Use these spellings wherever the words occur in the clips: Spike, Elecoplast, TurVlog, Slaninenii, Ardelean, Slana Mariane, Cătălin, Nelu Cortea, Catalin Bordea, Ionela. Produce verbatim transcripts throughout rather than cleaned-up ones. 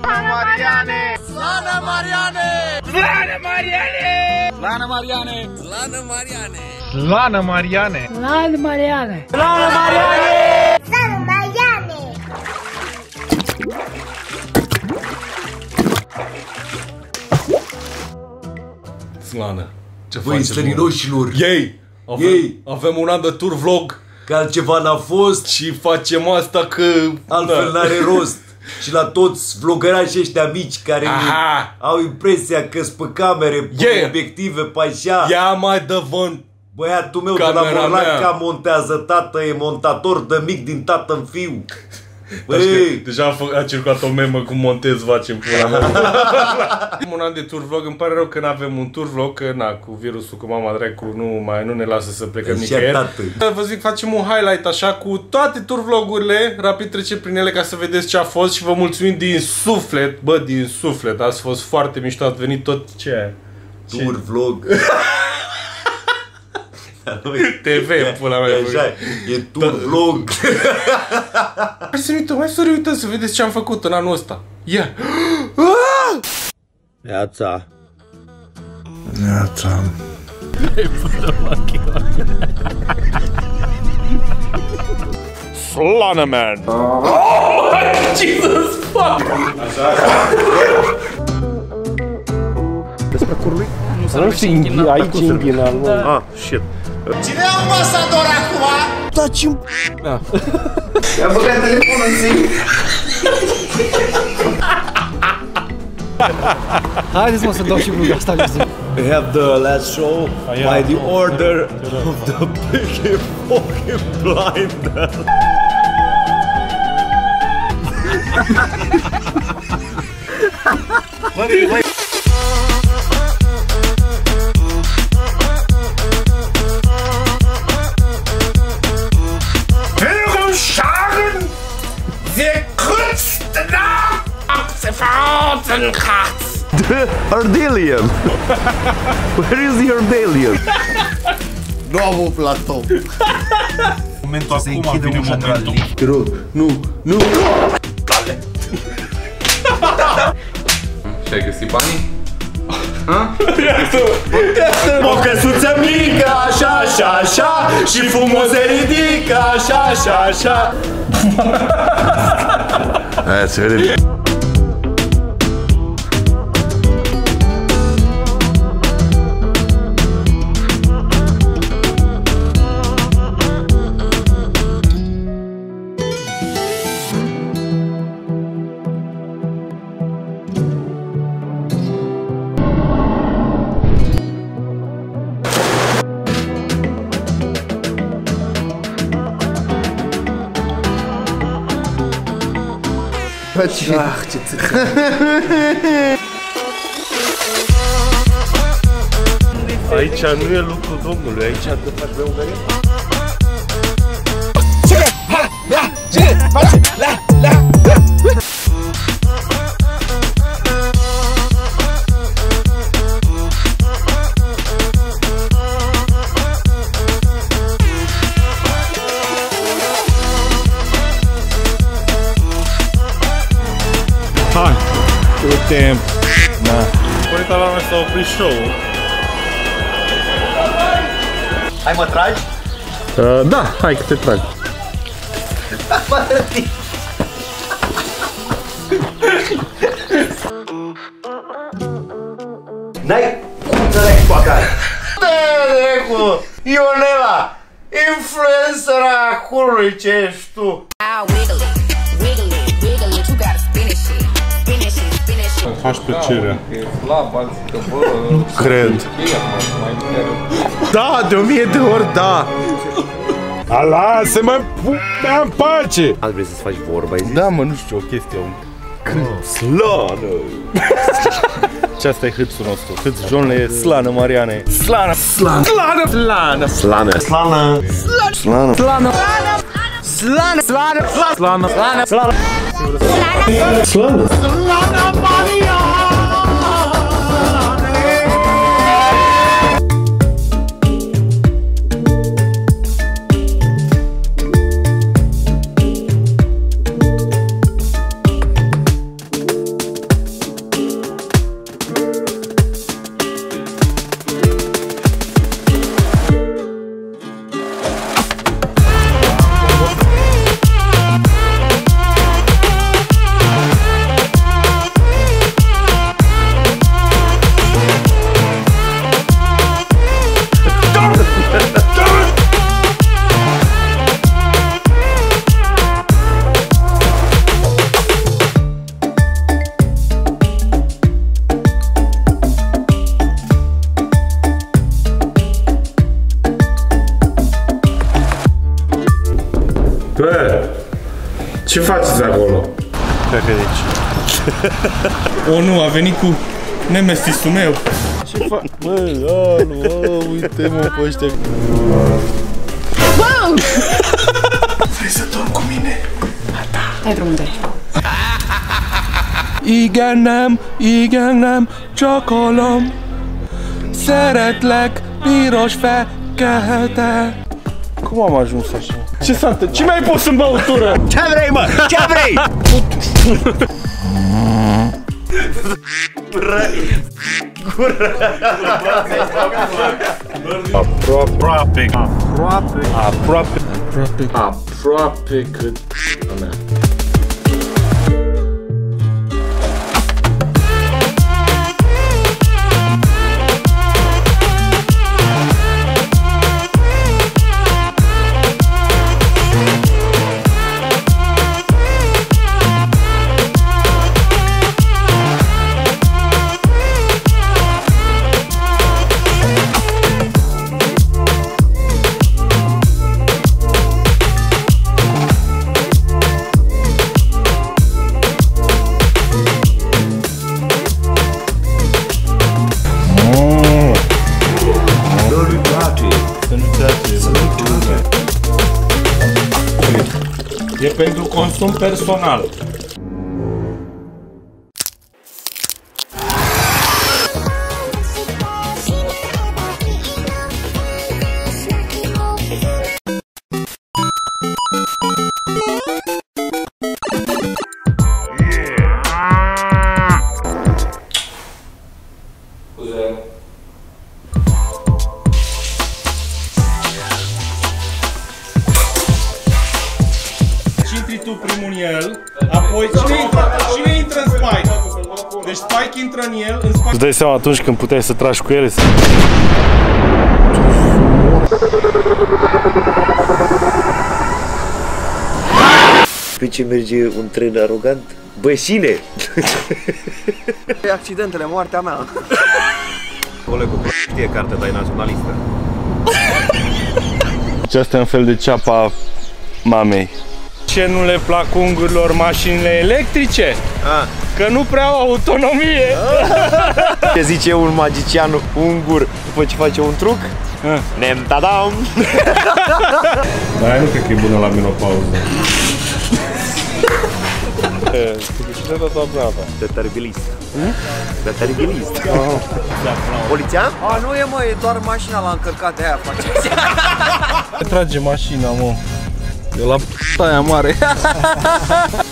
Slana Mariane! Slana Mariane! Slana Mariane! Slana Mariane! Slana Mariane! Slana Mariane! Slana Mariane! Slana Mariane! Slana Mariane! Slana, ce faceți? Băi, slăninoșilor! Ei! Avem un an de TurVlog! Că altceva n-a fost și facem asta că... altfel n-are rost. Și la toți vlogărașii ăștia mici care au impresia că-s pe camere, pe obiective, pe așa. Ia mai dă-vă-n băiatul meu de la Morlaca montează tată, e montator de mic din tată în fiu. Deja a circulat o memă cum montez facem până la un an de TurVlog, îmi pare rău că n-avem un TurVlog, că na, cu virusul, cu mama dracu, nu mai nu ne lasă să plecăm nicăieri. Vă zic, facem un highlight așa cu toate TurVlogurile, rapid trece prin ele ca să vedeți ce a fost și vă mulțumim din suflet, bă, din suflet, ați fost foarte mișto, ați venit tot ce TurVlog. T V, pula mea. E TurVlog. Hai să ne uităm, hai să ne uităm să vedeți ce am făcut în anul ăsta. Ia. Neața. Neața. Slana Man. Jesus fuck. Despre curului? Nu știi, aici inghinal. Ah, shit. Cine e ambasador acum? Taci-mi p***a. I-a băgat telefonul în zi. Haideți mă să-mi dau și vlog asta. We have the last show by the order of the big fucking blind. Băi, băi. The Ardelean. Where is the Ardelean? Noul platou. Momentul se închide ușa trasnic. Te rog, nu, nu. Dale. Și-ai găsit banii? Ha? O căsuță mică, așa, așa, așa. Și fumul se ridică, așa, așa, așa. Aia se vede. Ah, ce țârcă. Aici nu e lucru domnului, aici te faci bea Ungaria. Cine? Ha! La! Cine? Face! La! La! Hai, uite-mi! Părita la noi s-a oprit show-ul. Hai mă tragi? Uh, da, hai că te trag. N-ai cum să le-ai spacare! Dă-le cu Ionela! Influențăra curului ce ești tu! Faci plăcerea. E slab, alții că bă... Cred. Da, de o mie de ori, da! A, lasă-mă, p***a în pace! Ați vrei să-ți faci vorba, ai zis? Da, mă, nu știu, o chestie, un... Slană! Și asta e hâțul nostru. Hâț, John, e Slana Mariane. Slana! Slana! Slana! Slana! Slana! Slana! Slana! Slana! Slana! Slana! Slana! Slana! Slana! Slana! Slana! Slana! Slana Mariane! Ce faceți acolo? O, nu, a venit cu nemestisul meu. Ce fac? Bă, alu, uite-mă pe ăștia. Wow! Vrei să dormi cu mine? A, da. Hai drumul de igenem, igenem, csokolom. Szeretlek, piros fekete. Cum am ajuns așa? Ce s-a întâmplat? Ce mai pus în băutură? Ce vrei, mă? Ce vrei? Gură. Aproape. Aproape. Aproape. Aproape. Aproape cât mea. E pentru consum personal. Primul în el, apoi cine intră, cine intră în Spike? Deci Spike intră în el, în Spike... Îți dai seama atunci când puteai să tragi cu ele să... Pe ce merge un tren arogant? Bășine! Accidentele, moartea mea! Colegul știe cartea ta, e naționalistă. Deci asta e un fel de ceapa mamei. Ce nu le plac ungurilor mașinile electrice? A. Că nu prea au autonomie. A. Ce zice un magician ungur după ce face un truc? Nem-tadam! Dar aia nu cred că e bună la menopauză. Deterbilist. Deterbilist. Poliția? A, nu e, mă, e doar mașina la încărcat, de aia faceți. Trage mașina, mă. De la p***a aia mare.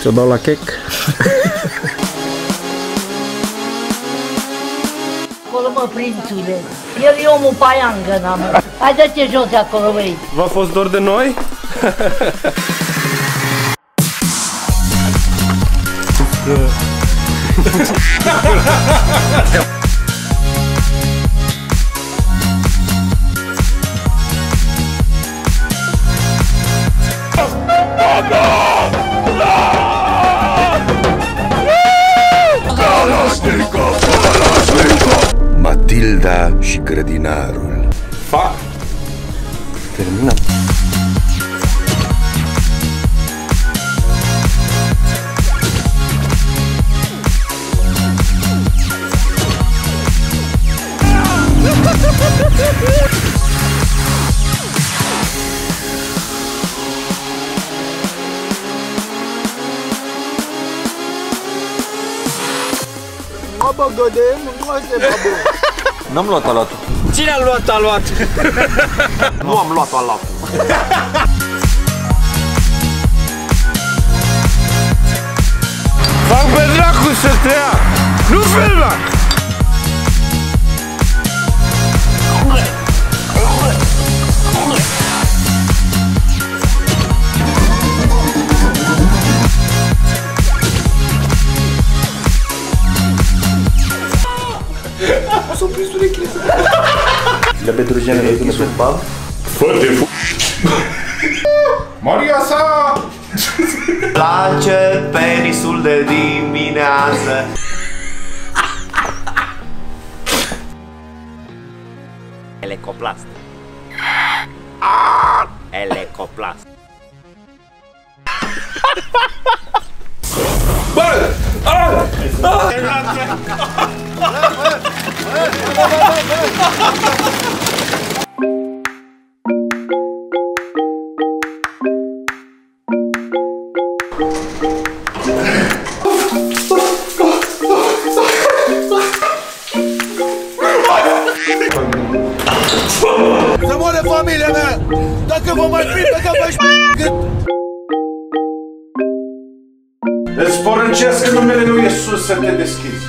Ți-o dau la chec. Acolo, mă, prințule. El e omul paiangă, mă. Hai, dă-te jos de acolo, băi. V-a fost dor de noi? Matilda și grădinarul. Fac! Terminat! N-am luat alatul. Cine a luat alatul? Nu am luat alatul. Fac pe dracu să te ia! Nu filma! S-au prins urechile. De pe Drugiane le duc sub bab. Fă-te f***! Maria sa! Place penisul de dimineață. Elecoplast. Elecoplast. Bă! Ah! Ah! Să moare familia mea! Dacă vă mai prind, dacă vă-și p***! Îți poruncesc în numele lui Iisus să te deschizi.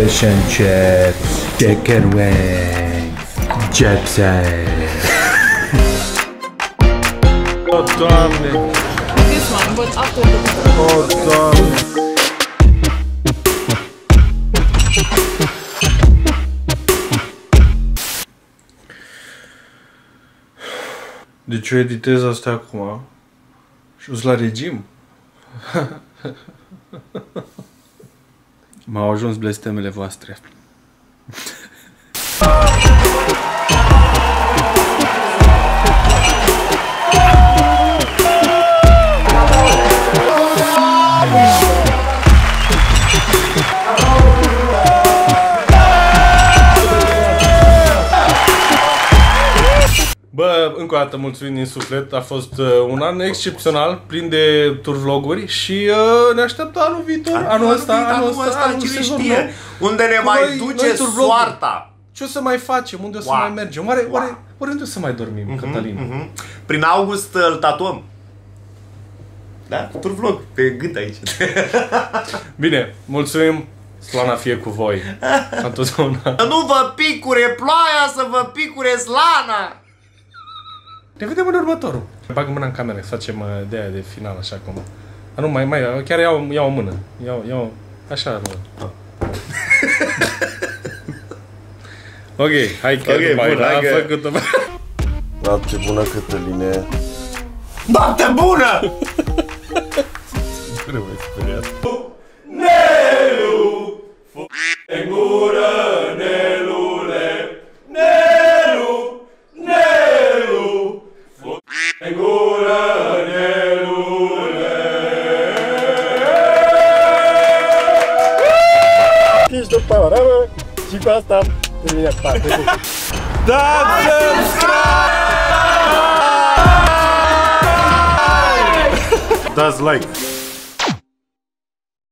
Fish and chips, chicken wings, gypsy. Oh, Doamne! This one, but after the... Oh, Doamne! Deci eu editez asta acum și o-s la regim. M-au ajuns blestemele voastre. Bă, încă o dată mulțumim din suflet, a fost uh, un an excepțional, plin de turvloguri și uh, ne așteaptă anul viitor, anul, anul ăsta, anul ăsta, anul sezonul nou. Unde ne mai duce soarta? Ce o să mai facem? Unde o să wow. mai mergem? Oare, wow. oare, oare unde o să mai dormim, mm-hmm, Cătălin? Mm-hmm. Prin august îl tatuăm. Da? TurVlog, pe gât aici. Bine, mulțumim. Slana fie cu voi. Întotdeauna. Să nu vă picure ploaia, să vă picure Slana! Ne vedem în următorul. Bag mâna în cameră, să facem de aia de final, așa cum. Dar nu, mai, mai, chiar iau, iau o mână. Iau, iau, așa. Ok, hai că okay, mai la că... făcut-o. Noapte bună, Cătăline. Noapte bună! Nu mai speriat. Nelu! F***e gură, Nelule! Nelu! Nelu! F***e gură, Nelule! Ești o panoramă și cu asta termină partea. Dați subscribe! Dați like!